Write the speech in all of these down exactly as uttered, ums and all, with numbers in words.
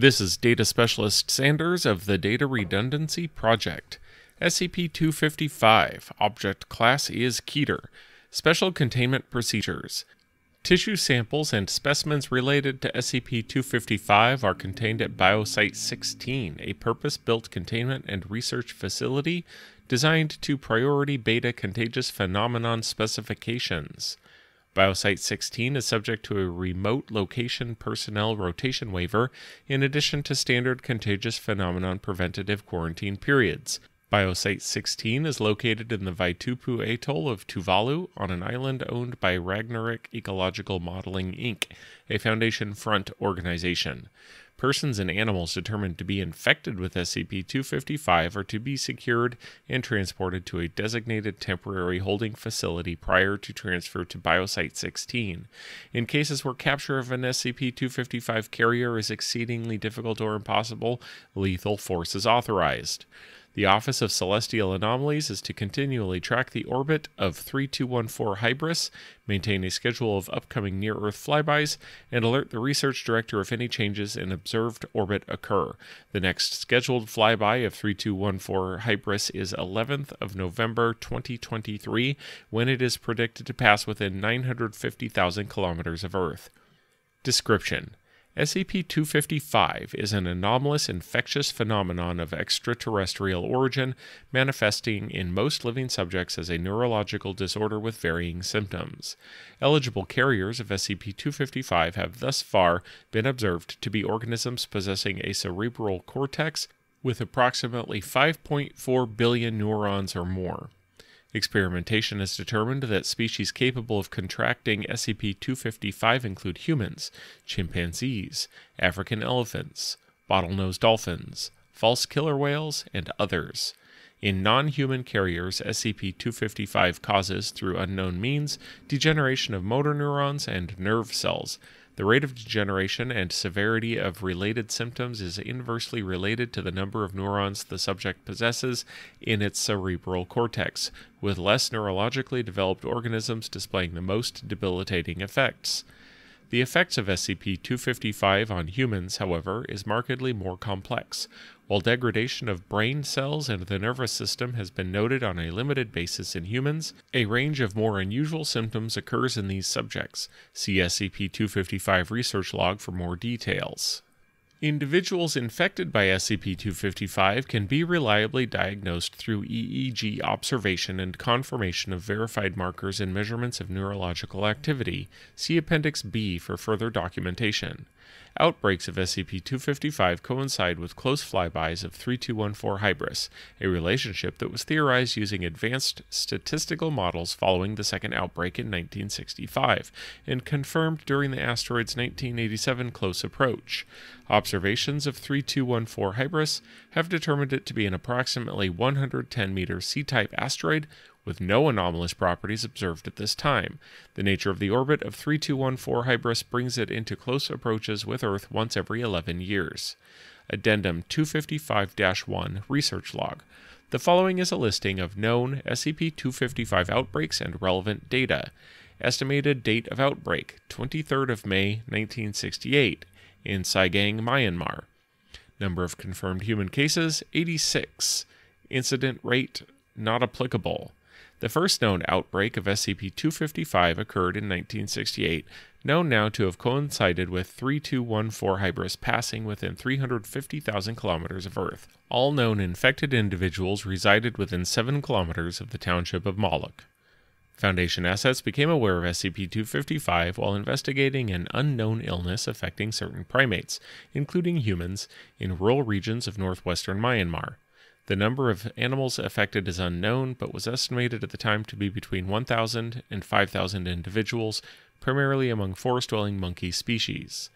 This is Data Specialist Sanders of the Data Redundancy Project. S C P two fifty-five, Object Class is Keter. Special Containment Procedures. Tissue samples and specimens related to S C P two fifty-five are contained at BioSite sixteen, a purpose-built containment and research facility designed to priority beta contagious phenomenon specifications. BioSite sixteen is subject to a remote location personnel rotation waiver in addition to standard contagious phenomenon preventative quarantine periods. BioSite sixteen is located in the Vaitupu Atoll of Tuvalu on an island owned by Ragnarok Ecological Modeling, Incorporated, a Foundation front organization. Persons and animals determined to be infected with S C P two fifty-five are to be secured and transported to a designated temporary holding facility prior to transfer to BioSite sixteen. In cases where capture of an S C P two fifty-five carrier is exceedingly difficult or impossible, lethal force is authorized. The Office of Celestial Anomalies is to continually track the orbit of thirty-two fourteen Hybris, maintain a schedule of upcoming near-Earth flybys, and alert the research director if any changes in observed orbit occur. The next scheduled flyby of thirty-two fourteen Hybris is eleventh of November twenty twenty-three, when it is predicted to pass within nine hundred fifty thousand kilometers of Earth. Description. S C P two fifty-five is an anomalous infectious phenomenon of extraterrestrial origin, manifesting in most living subjects as a neurological disorder with varying symptoms. Eligible carriers of S C P two fifty-five have thus far been observed to be organisms possessing a cerebral cortex with approximately five point four billion neurons or more. Experimentation has determined that species capable of contracting S C P two fifty-five include humans, chimpanzees, African elephants, bottlenose dolphins, false killer whales, and others. In non-human carriers, S C P two fifty-five causes, through unknown means, degeneration of motor neurons and nerve cells. The rate of degeneration and severity of related symptoms is inversely related to the number of neurons the subject possesses in its cerebral cortex, with less neurologically developed organisms displaying the most debilitating effects. The effects of S C P two fifty-five on humans, however, is markedly more complex. While degradation of brain cells and the nervous system has been noted on a limited basis in humans, a range of more unusual symptoms occurs in these subjects. See S C P two fifty-five research log for more details. Individuals infected by S C P two fifty-five can be reliably diagnosed through E E G observation and confirmation of verified markers and measurements of neurological activity. See Appendix B for further documentation. Outbreaks of S C P two fifty-five coincide with close flybys of thirty-two fourteen Hybris, a relationship that was theorized using advanced statistical models following the second outbreak in nineteen sixty-five, and confirmed during the asteroid's nineteen eighty-seven close approach. Observations of thirty-two fourteen Hybris have determined it to be an approximately one hundred ten meter C-type asteroid with no anomalous properties observed at this time. The nature of the orbit of thirty-two fourteen Hybris brings it into close approaches with Earth once every eleven years. Addendum two fifty-five dash one Research Log. The following is a listing of known S C P two fifty-five outbreaks and relevant data. Estimated date of outbreak, twenty-third of May nineteen sixty-eight, in Saigang, Myanmar. Number of confirmed human cases, eighty-six. Incident rate, not applicable. The first known outbreak of S C P two fifty-five occurred in nineteen sixty-eight, known now to have coincided with thirty-two fourteen Hybris passing within three hundred fifty thousand kilometers of Earth. All known infected individuals resided within seven kilometers of the township of Moloch. Foundation assets became aware of S C P two fifty-five while investigating an unknown illness affecting certain primates, including humans, in rural regions of northwestern Myanmar. The number of animals affected is unknown, but was estimated at the time to be between one thousand and five thousand individuals, primarily among forest-dwelling monkey species.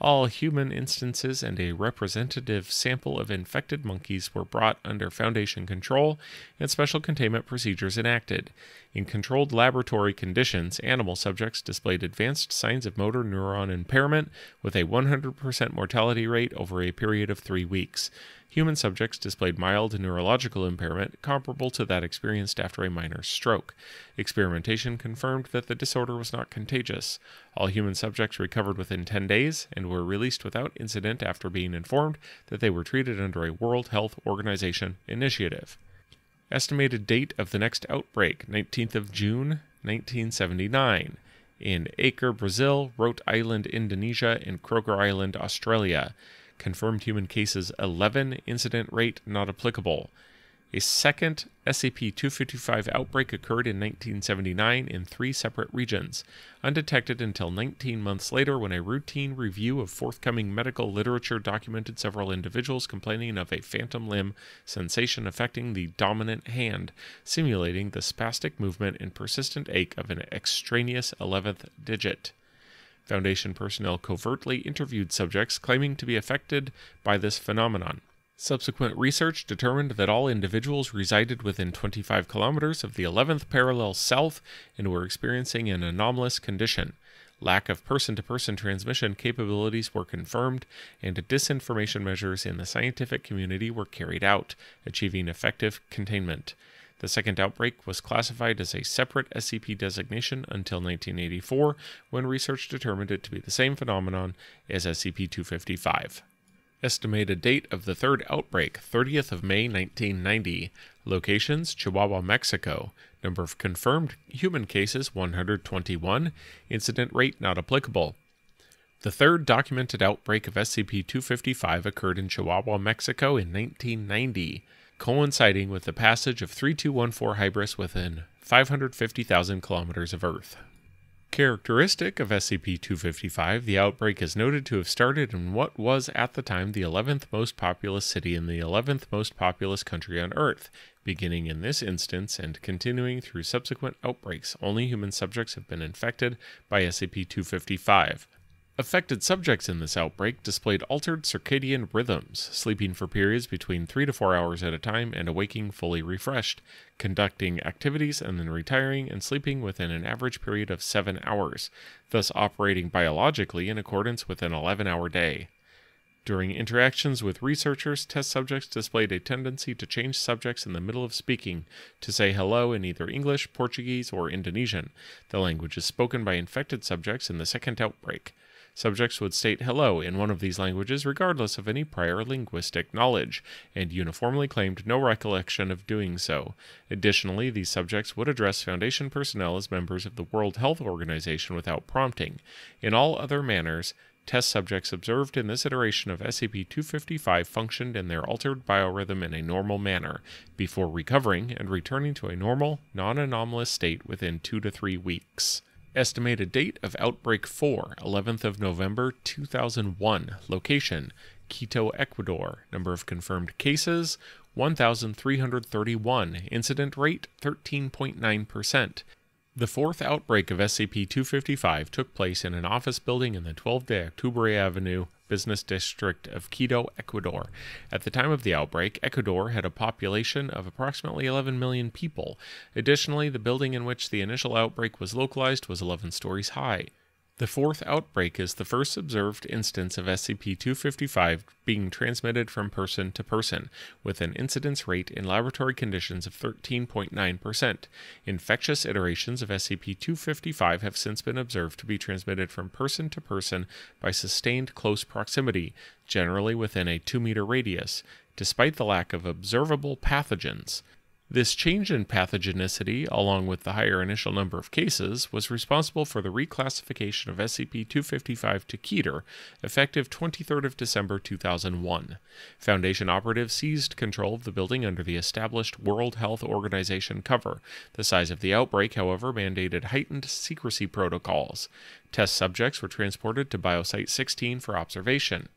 All human instances and a representative sample of infected monkeys were brought under Foundation control and special containment procedures enacted. In controlled laboratory conditions, animal subjects displayed advanced signs of motor neuron impairment with a one hundred percent mortality rate over a period of three weeks. Human subjects displayed mild neurological impairment comparable to that experienced after a minor stroke. Experimentation confirmed that the disorder was not contagious. All human subjects recovered within ten days and were released without incident after being informed that they were treated under a World Health Organization initiative. Estimated date of the next outbreak, nineteenth of June nineteen seventy-nine, in Acre, Brazil, Rote Island, Indonesia, and Croker Island, Australia. Confirmed human cases eleven, incident rate not applicable. A second S C P two fifty-five outbreak occurred in nineteen seventy-nine in three separate regions, undetected until nineteen months later when a routine review of forthcoming medical literature documented several individuals complaining of a phantom limb sensation affecting the dominant hand, simulating the spastic movement and persistent ache of an extraneous eleventh digit. Foundation personnel covertly interviewed subjects claiming to be affected by this phenomenon. Subsequent research determined that all individuals resided within twenty-five kilometers of the eleventh parallel south and were experiencing an anomalous condition. Lack of person-to-person transmission capabilities were confirmed, and disinformation measures in the scientific community were carried out, achieving effective containment. The second outbreak was classified as a separate S C P designation until nineteen eighty-four, when research determined it to be the same phenomenon as S C P two fifty-five. Estimated date of the third outbreak, thirtieth of May nineteen ninety. Locations, Chihuahua, Mexico. Number of confirmed human cases, one hundred twenty-one. Incident rate not applicable. The third documented outbreak of S C P two fifty-five occurred in Chihuahua, Mexico in nineteen ninety, coinciding with the passage of thirty-two fourteen Hybris within five hundred fifty thousand kilometers of Earth. Characteristic of S C P two fifty-five, the outbreak is noted to have started in what was at the time the eleventh most populous city in the eleventh most populous country on Earth, beginning in this instance and continuing through subsequent outbreaks. Only human subjects have been infected by S C P two fifty-five. Affected subjects in this outbreak displayed altered circadian rhythms, sleeping for periods between three to four hours at a time and awaking fully refreshed, conducting activities and then retiring and sleeping within an average period of seven hours, thus operating biologically in accordance with an eleven-hour day. During interactions with researchers, test subjects displayed a tendency to change subjects in the middle of speaking, to say hello in either English, Portuguese, or Indonesian, the languages spoken by infected subjects in the second outbreak. Subjects would state hello in one of these languages regardless of any prior linguistic knowledge, and uniformly claimed no recollection of doing so. Additionally, these subjects would address Foundation personnel as members of the World Health Organization without prompting. In all other manners, test subjects observed in this iteration of S C P two fifty-five functioned in their altered biorhythm in a normal manner, before recovering and returning to a normal, non-anomalous state within two to three weeks. Estimated date of Outbreak four, eleventh of November two thousand one. Location, Quito, Ecuador. Number of confirmed cases, one thousand three hundred thirty-one. Incident rate, thirteen point nine percent. The fourth outbreak of S C P two fifty-five took place in an office building in the twelve de Octubre Avenue business district of Quito, Ecuador. At the time of the outbreak, Ecuador had a population of approximately eleven million people. Additionally, the building in which the initial outbreak was localized was eleven stories high. The fourth outbreak is the first observed instance of S C P two fifty-five being transmitted from person to person, with an incidence rate in laboratory conditions of thirteen point nine percent. Infectious iterations of S C P two fifty-five have since been observed to be transmitted from person to person by sustained close proximity, generally within a two-meter radius, despite the lack of observable pathogens. This change in pathogenicity, along with the higher initial number of cases, was responsible for the reclassification of S C P two fifty-five to Keter, effective twenty-third of December two thousand one. Foundation operatives seized control of the building under the established World Health Organization cover. The size of the outbreak, however, mandated heightened secrecy protocols. Test subjects were transported to BioSite sixteen for observation.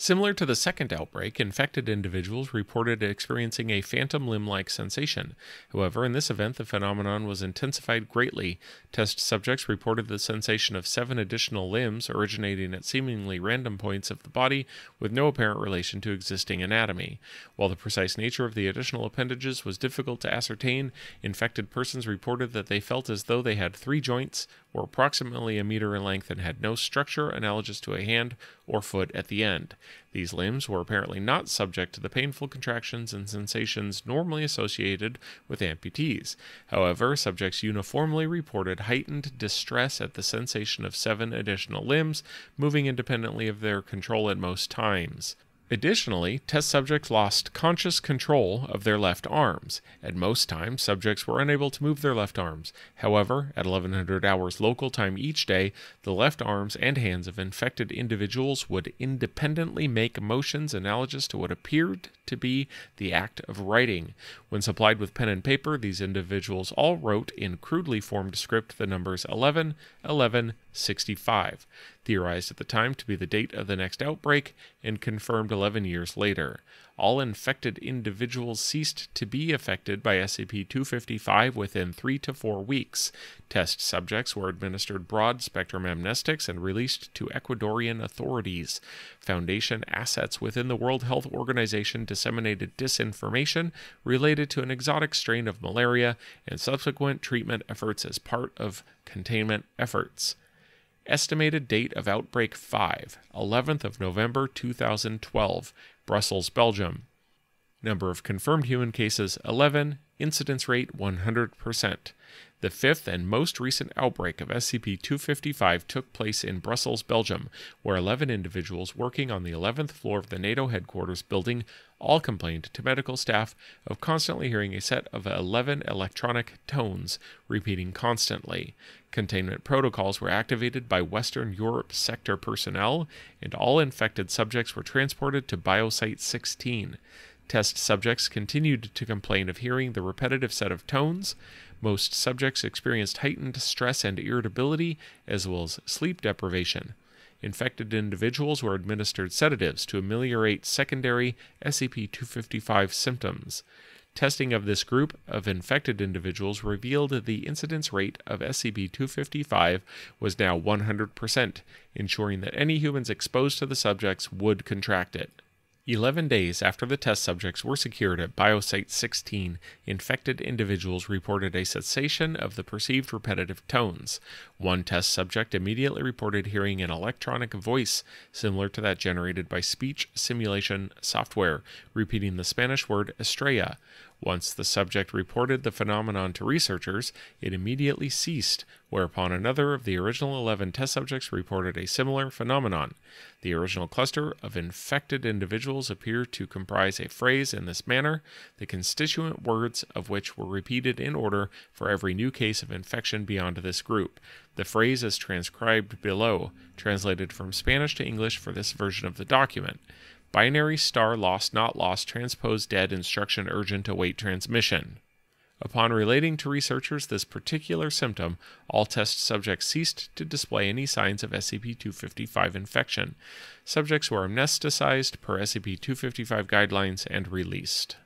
Similar to the second outbreak, infected individuals reported experiencing a phantom limb-like sensation. However, in this event, the phenomenon was intensified greatly. Test subjects reported the sensation of seven additional limbs originating at seemingly random points of the body with no apparent relation to existing anatomy. While the precise nature of the additional appendages was difficult to ascertain, infected persons reported that they felt as though they had three joints, or approximately a meter in length, and had no structure analogous to a hand or foot at the end. These limbs were apparently not subject to the painful contractions and sensations normally associated with amputees. However, subjects uniformly reported heightened distress at the sensation of seven additional limbs, moving independently of their control at most times. Additionally, test subjects lost conscious control of their left arms. At most times, subjects were unable to move their left arms. However, at eleven hundred hours local time each day, the left arms and hands of infected individuals would independently make motions analogous to what appeared to be the act of writing. When supplied with pen and paper, these individuals all wrote in crudely formed script the numbers eleven, eleven, sixty-five, theorized at the time to be the date of the next outbreak and confirmed eleven years later. All infected individuals ceased to be affected by S C P two fifty-five within three to four weeks. Test subjects were administered broad-spectrum amnestics and released to Ecuadorian authorities. Foundation assets within the World Health Organization disseminated disinformation related to an exotic strain of malaria and subsequent treatment efforts as part of containment efforts. Estimated date of outbreak five, eleventh of November two thousand twelve, Brussels, Belgium. Number of confirmed human cases eleven, incidence rate one hundred percent. The fifth and most recent outbreak of S C P two fifty-five took place in Brussels, Belgium, where eleven individuals working on the eleventh floor of the NATO headquarters building all complained to medical staff of constantly hearing a set of eleven electronic tones repeating constantly. Containment protocols were activated by Western Europe sector personnel, and all infected subjects were transported to BioSite sixteen. Test subjects continued to complain of hearing the repetitive set of tones. Most subjects experienced heightened stress and irritability, as well as sleep deprivation. Infected individuals were administered sedatives to ameliorate secondary S C P two fifty-five symptoms. Testing of this group of infected individuals revealed the incidence rate of S C P two fifty-five was now one hundred percent, ensuring that any humans exposed to the subjects would contract it. Eleven days after the test subjects were secured at BioSite sixteen, infected individuals reported a cessation of the perceived repetitive tones. One test subject immediately reported hearing an electronic voice similar to that generated by speech simulation software, repeating the Spanish word estrella. Once the subject reported the phenomenon to researchers, it immediately ceased, whereupon another of the original eleven test subjects reported a similar phenomenon. The original cluster of infected individuals appeared to comprise a phrase in this manner, the constituent words of which were repeated in order for every new case of infection beyond this group. The phrase is transcribed below, translated from Spanish to English for this version of the document. Binary star lost not lost transpose dead instruction urgent await transmission. Upon relating to researchers this particular symptom, all test subjects ceased to display any signs of S C P two fifty-five infection. Subjects were amnesticized per S C P two fifty-five guidelines and released.